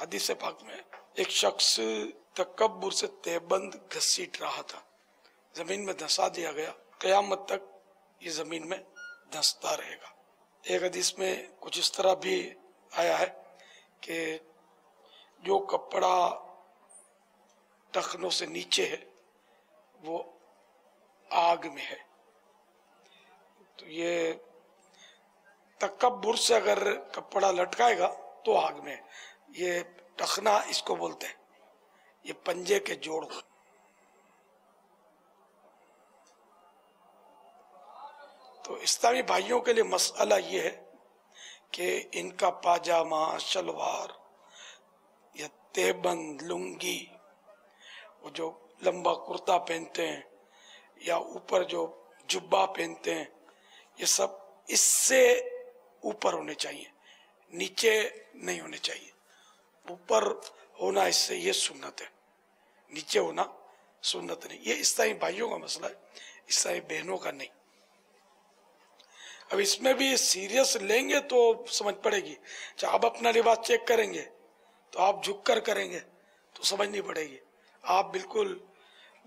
हदीस पाक में एक शख्स तकब्बुर से तहबंद घसीट रहा था, जमीन में धंसा दिया गया, कयामत तक ये जमीन में धंसता रहेगा। एक हदीस में कुछ इस तरह भी आया है कि जो कपड़ा टखनों से नीचे है वो आग में है। तो ये तकब्बुर से अगर कपड़ा लटकाएगा तो आग में, ये टखना इसको बोलते हैं, ये पंजे के जोड़। तो इस्लामी भाइयों के लिए मसला ये है कि इनका पाजामा, शलवार या तेबंद, लुंगी, वो जो लंबा कुर्ता पहनते हैं या ऊपर जो जुब्बा पहनते हैं, ये सब इससे ऊपर होने चाहिए, नीचे नहीं होने चाहिए। ऊपर होना इससे ये सुन्नत है, नीचे होना सुन्नत नहीं। ये इस्लामी भाइयों का मसला है, इस्लामी बहनों का नहीं। अब इसमें भी सीरियस लेंगे तो समझ पड़ेगी। आप अपना लिबास चेक करेंगे तो आप झुककर करेंगे तो समझ नहीं पड़ेगी। आप बिल्कुल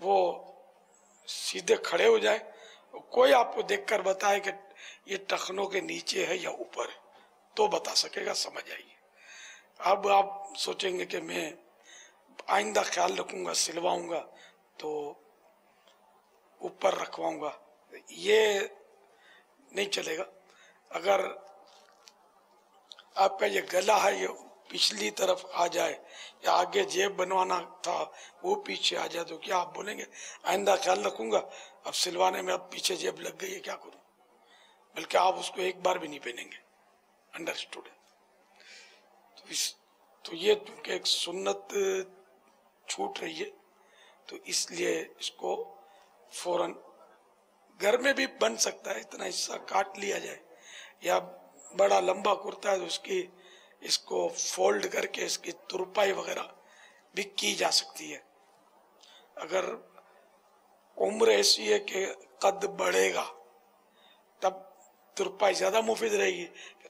वो सीधे खड़े हो जाएं, कोई आपको देखकर बताए कि ये टखनों के नीचे है या ऊपर है तो बता सकेगा, समझ आएगी। अब आप सोचेंगे कि मैं आइंदा ख्याल रखूंगा, सिलवाऊंगा तो ऊपर रखवाऊंगा, ये नहीं चलेगा। अगर आपका ये गला है ये पिछली तरफ आ जाए या आगे जेब बनवाना था वो पीछे आ जाए तो क्या आप बोलेंगे आइंदा ख्याल रखूंगा, अब सिलवाने में अब पीछे जेब लग गई है क्या करूं? बल्कि आप उसको एक बार भी नहीं पहनेंगे। अंडरस्टूड है? तो ये क्योंकि एक सुन्नत छूट रही है तो इसलिए इसको फौरन घर में भी बन सकता है, इतना हिस्सा काट लिया जाए, या बड़ा लंबा कुर्ता है तो उसकी इसको फोल्ड करके इसकी तुरपाई वगैरह भी की जा सकती है। अगर उम्र ऐसी है कि कद बढ़ेगा तब तुरपाई ज़्यादा मुफीद रहेगी,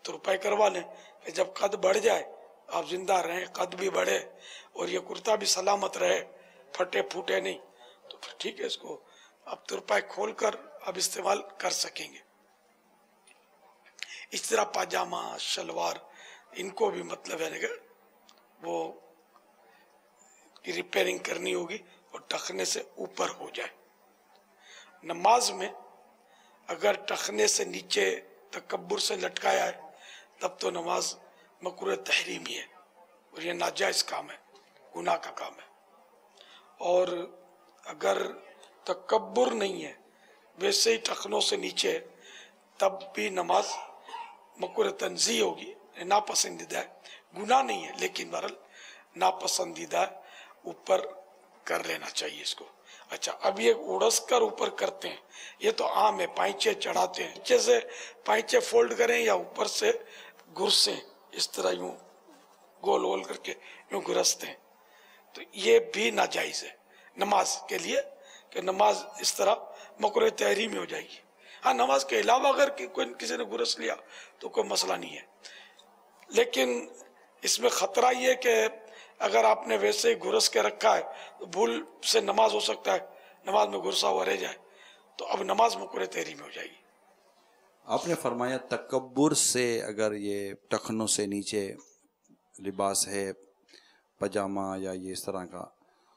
तुरपाई करवा लें कि जब कद बढ़ जाए आप जिंदा रहें, कद भी बढ़े और ये कुर्ता भी सलामत रहे, फटे फूटे नहीं, तो फिर ठीक है, इसको आप तुरपाई खोल कर अब इस्तेमाल कर सकेंगे। इस तरह पाजामा, शलवार, इनको भी मतलब है ना वो रिपेयरिंग करनी होगी और टखने से ऊपर हो जाए। नमाज में अगर टखने से नीचे तकब्बुर से लटकाया है तब तो नमाज मकरूह तहरीमी है और यह नाजायज़ काम है, गुनाह का काम है। और अगर तकब्बुर नहीं है, वैसे ही टखनों से नीचे है, तब भी नमाज मकरूह तंज़ीह होगी, नापसंदीदा है, गुनाह नहीं है लेकिन बहरहाल नापसंदीदा है, ऊपर कर लेना चाहिए इसको। अच्छा, अब ये उड़स कर ऊपर करते हैं ये तो आम है, पाइचे चढ़ाते हैं, नीचे से पाइचे फोल्ड करें या ऊपर से घुरसे इस तरह यूँ गोल गोल करके यूँ घुरसते हैं, तो ये भी नाजायज़ है नमाज के लिए कि नमाज इस तरह मकरूह तहरीमी हो जाएगी। हाँ, नमाज के अलावा अगर किसी ने घुरस लिया तो कोई मसला नहीं है, लेकिन इसमें ख़तरा ये कि अगर आपने वैसे ही घुरस के रखा है तो भूल से नमाज हो सकता है, नमाज में घुरसा हुआ रह जाए तो अब नमाज मकरूह तहरीमी हो जाएगी। आपने फरमाया तकब्बुर से अगर ये टखनों से नीचे लिबास है, पजामा या ये इस तरह का।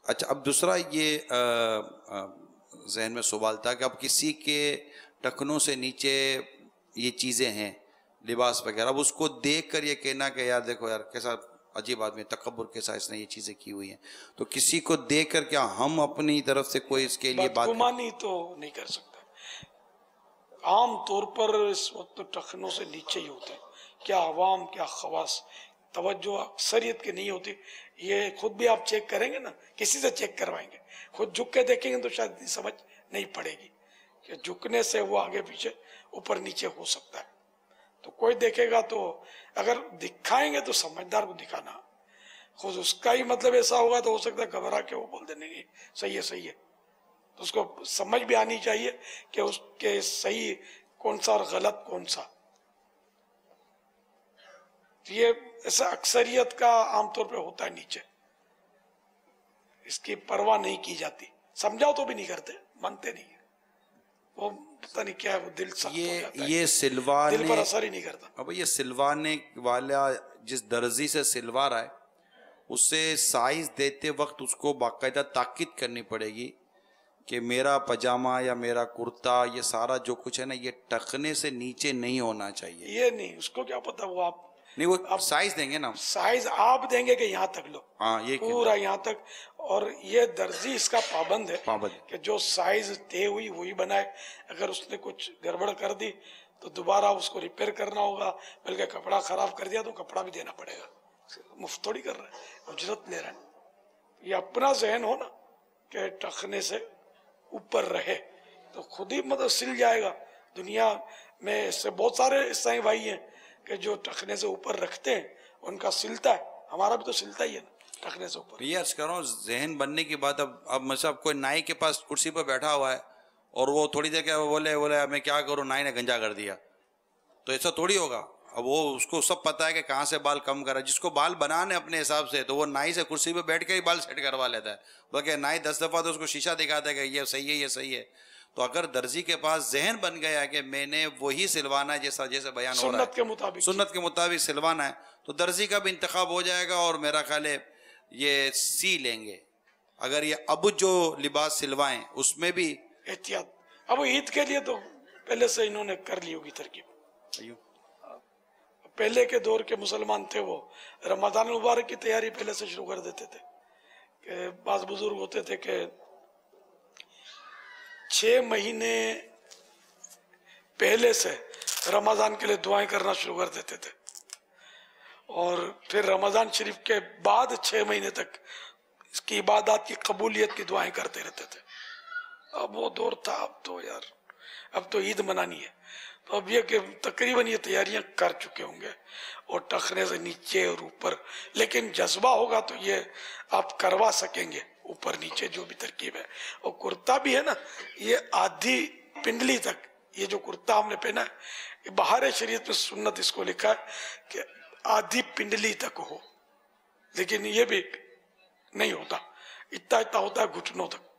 अच्छा, अब दूसरा ये जहन में सवाल था कि अब किसी के टखनों से नीचे ये चीज़ें हैं लिबास वगैरह, अब उसको देख कर ये कहना कि यार देखो यार कैसा अजीब आदमी, तकब्बुर के साथ इसने ये चीज़ें की हुई हैं, तो किसी को देख कर क्या हम अपनी तरफ से कोई इसके लिए बात गुमानी तो नहीं कर सकता। आम तौर पर इस वक्त तो टखनों से नीचे ही होते हैं, क्या आवाम क्या खवास, तवज्जो अक्सरियत की नहीं होती। ये खुद भी आप चेक करेंगे ना, किसी से चेक करवाएंगे, खुद झुक के देखेंगे तो शायद समझ नहीं पड़ेगी कि झुकने से वो आगे पीछे ऊपर नीचे हो सकता है। तो कोई देखेगा तो अगर दिखाएंगे तो समझदार को दिखाना, खुद उसका ही मतलब ऐसा होगा तो हो सकता है घबरा के वो बोल दे नहीं सही है सही है, तो उसको समझ भी आनी चाहिए कि उसके सही कौन सा और गलत कौन सा। ये ऐसा अक्सरियत का आमतौर पे होता है, नीचे इसकी परवाह नहीं की जाती, समझाओ तो भी नहीं करते, मानते नहीं, वो पता नहीं क्या है, वो दिल सख्त हो जाता है। ये सिलवाने दिल पर असर ही नहीं करता। अब ये सिलवाने वाला जिस दर्जी से सिलवा रहा है उससे साइज देते वक्त उसको बाकायदा ताकीद करनी पड़ेगी कि मेरा पजामा या मेरा कुर्ता ये सारा जो कुछ है ना ये टखने से नीचे नहीं होना चाहिए। ये नहीं, उसको क्या पता, वो आप नहीं, वो आप साइज देंगे ना, साइज आप देंगे कि यहाँ तक लो, हाँ ये पूरा यहाँ तक, और ये दर्जी इसका पाबंद है, कि जो साइज तय हुई वही बनाए। अगर उसने कुछ गड़बड़ कर दी तो दोबारा उसको रिपेयर करना होगा, बल्कि कपड़ा खराब कर दिया तो कपड़ा भी देना पड़ेगा, मुफ्त थोड़ी कर रहे हैं, उजरत ले रहे हैं। ये अपना जहन हो ना कि टखने से ऊपर रहे तो खुद ही मतलब सिल जाएगा। दुनिया में इससे बहुत सारे ईसाई भाई हैं कि जो टखने से ऊपर रखते हैं, उनका सिलता है, हमारा भी तो सिलता ही है ना टखने से ऊपर। ये अर्ज कर रहा हूँ, जहन बनने की बात। अब मतलब कोई नाई के पास कुर्सी पर बैठा हुआ है और वो थोड़ी देर के बोले मैं क्या करूँ, नाई ने गंजा कर दिया, तो ऐसा थोड़ी होगा। अब वो उसको सब पता है कि कहाँ से बाल कम करा, जिसको बाल बनाने अपने हिसाब से, तो वो नाई से कुर्सी पे बैठ के ही बाल सेट करवा लेता है, बल्कि नाई 10 दफ़ा तो उसको शीशा दिखाता है कि ये सही है, ये सही है। तो अगर दर्जी के पास जहन बन गया है कि मैंने वही सिलवाना है जैसा जैसे बयान हो रहा है, सुन्नत के मुताबिक सिलवाना है, तो दर्जी का भी इंतखाब हो जाएगा और मेरा ख्याल है ये सी लेंगे। अगर ये अब जो लिबास सिलवाएं उसमें भी एहतियात, अब ईद के लिए तो पहले से इन्होंने कर ली होगी तरकीब। पहले के दौर के मुसलमान थे वो रमजान मुबारक की तैयारी पहले से शुरू कर देते थे, कि बाज़ बुजुर्ग होते थे कि 6 महीने पहले से रमजान के लिए दुआएं करना शुरू कर देते थे, और फिर रमजान शरीफ के बाद 6 महीने तक इसकी इबादत की कबूलियत की दुआएं करते रहते थे। अब वो दौर था, अब तो यार अब तो ईद मनानी है, तो अब ये कि तकरीबन ये तैयारियां कर चुके होंगे, और टखने से नीचे और ऊपर, लेकिन जज्बा होगा तो ये आप करवा सकेंगे ऊपर नीचे जो भी तरकीब है। और कुर्ता भी है ना, ये आधी पिंडली तक, ये जो कुर्ता हमने पहना है, बाहर शरीयत में सुन्नत इसको लिखा है कि आधी पिंडली तक हो, लेकिन ये भी नहीं होता, इतना इतना होता है घुटनों तक,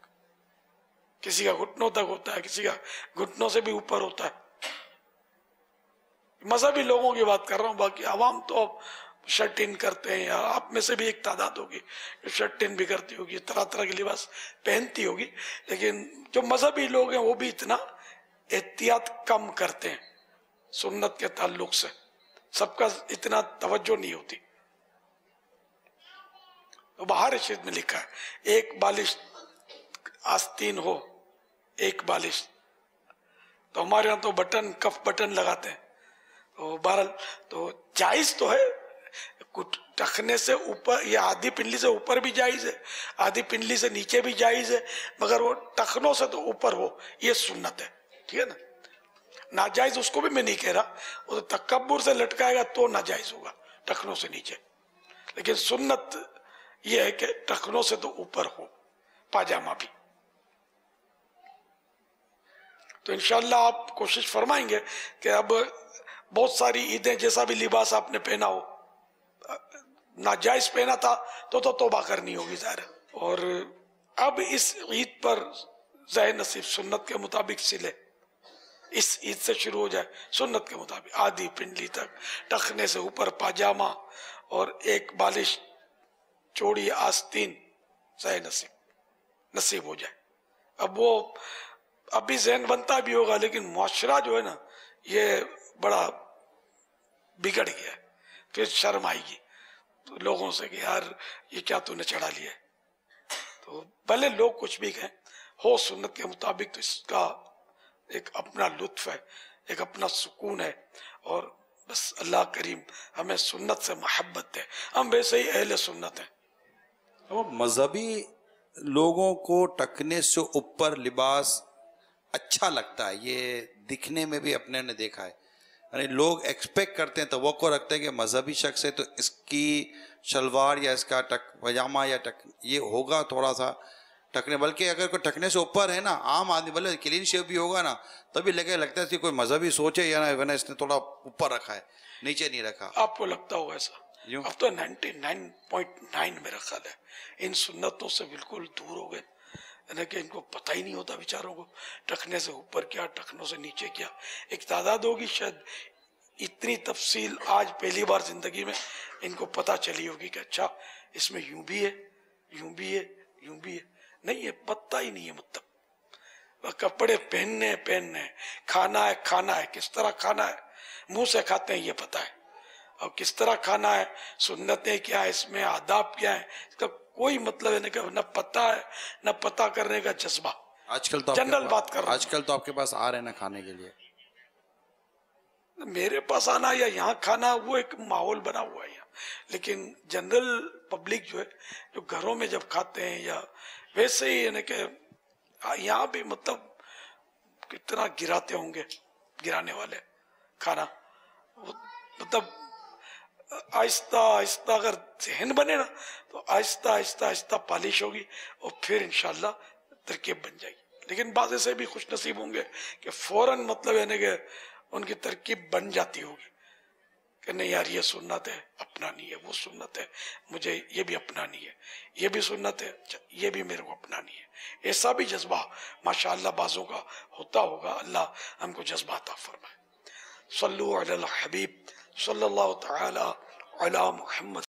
किसी का घुटनों तक होता है, किसी का घुटनों से भी ऊपर होता है। मजहबी लोगों की बात कर रहा हूँ, बाकी आवाम तो शर्ट इन करते हैं, या आप में से भी एक तादाद होगी शर्ट इन भी करती होगी, तरह तरह के लिबास पहनती होगी, लेकिन जो मजहबी लोग हैं वो भी इतना एहतियात कम करते हैं सुन्नत के ताल्लुक से, सबका इतना तवज्जो नहीं होती। तो बाहर शरीयत में लिखा है 1 बालिश आस्तीन हो, 1 बालिश, तो हमारे यहाँ तो बटन, कफ बटन लगाते हैं, तो बहरहाल तो जायज तो है, कुछ टखने से ऊपर या आधी पिंडली से ऊपर भी जायज है, आधी पिंडली से नीचे भी जायज है, मगर वो टखनों से तो ऊपर हो, ये सुन्नत है, ठीक है ना। नाजायज उसको भी मैं नहीं कह रहा, वो तो तकब्बुर से लटकाएगा तो नाजायज होगा टखनों से नीचे, लेकिन सुन्नत ये है कि टखनों से तो ऊपर हो पाजामा भी। तो इंशाल्लाह आप कोशिश फरमाएंगे कि अब बहुत सारी ईदें जैसा भी लिबास आपने पहना हो, नाजायज पहना था तो तौबा करनी होगी ज़ाहिर। और अब इस ईद पर ज़ाहिर नसीब सुन्नत के मुताबिक सिले, इस ईद से शुरू हो जाए सुन्नत के मुताबिक, आधी पिंडली तक, टखने से ऊपर पाजामा, और 1 बालिश चौड़ी आस्तीन ज़ाहिर नसीब हो जाए। अब वो अभी जहन बनता भी होगा, लेकिन मुआशरा जो है ना ये बड़ा बिगड़ गया है, फिर शर्म आएगी तो लोगों से कि यार ये क्या तूने चढ़ा लिया है। तो भले लोग कुछ भी कहें, हो सुन्नत के मुताबिक तो इसका एक अपना लुत्फ है, एक अपना सुकून है, और बस अल्लाह करीम हमें सुन्नत से मोहब्बत है, हम वैसे ही अहले सुन्नत हैं। तो मजहबी लोगों को टकने से ऊपर लिबास अच्छा लगता है, ये दिखने में भी अपने ने देखा है, अरे लोग एक्सपेक्ट करते हैं, तवक्को रखते हैं कि मजहबी शख्स है तो इसकी शलवार या इसका पजामा या ये होगा थोड़ा सा टकने, बल्कि अगर कोई टकने से ऊपर है ना आम आदमी, भले क्लीन शेव भी होगा ना, तभी लगता है कि कोई मजहबी सोचे या ना इसने थोड़ा ऊपर रखा है। नीचे नहीं रखा। आपको लगता होगा ऐसा, अब तो 99.9 मेरा ख्याल है इन सुन्नतों से बिल्कुल दूर हो गए, यानी कि इनको पता ही नहीं होता बेचारों को, टखने से ऊपर क्या, टखनों से नीचे क्या। एक तादाद होगी शायद, इतनी तफसील आज पहली बार जिंदगी में इनको पता चली होगी कि अच्छा इसमें यूं भी है, यूं भी है, यूं भी है, नहीं है पता ही नहीं है। मतलब कपड़े पहनने पहनने, खाना है खाना है, किस तरह खाना है, मुंह से खाते हैं ये पता है, और किस तरह खाना है, सुन्नतें क्या है, इसमें आदाब क्या है, इसका कोई मतलब नहीं, न पता है न पता करने का जज्बा। आजकल तो जनरल बात कर रहा हूं, आजकल तो आपके पास आ रहे ना खाने के लिए, मेरे पास आना या यहाँ खाना वो एक माहौल बना हुआ है यहाँ, लेकिन जनरल पब्लिक जो है जो घरों में जब खाते हैं या वैसे ही, यानी कि यहाँ भी मतलब कितना गिराते होंगे गिराने वाले खाना, मतलब आहिस्ता आहिस्ता अगर जहन बने ना तो आहिस्ता आहिस्ता आहिस्ता पॉलिश होगी और फिर इंशाल्लाह तरकीब बन जाएगी। लेकिन बाद ऐसे भी खुश नसीब होंगे कि फौरन मतलब यानी कि उनकी तरकीब बन जाती होगी कि नहीं यार ये सुन्नत है अपनानी है, वो सुन्नत है मुझे ये भी अपनानी है, ये भी सुन्नत है ये भी मेरे को अपनानी है। ऐसा भी जज्बा माशाल्लाह बाजों का होता होगा, अल्लाह हमको जज्बा अता फरमाए। सल्लु अला हबीब सल्लल्लाहु तआला अला मुहम्मद।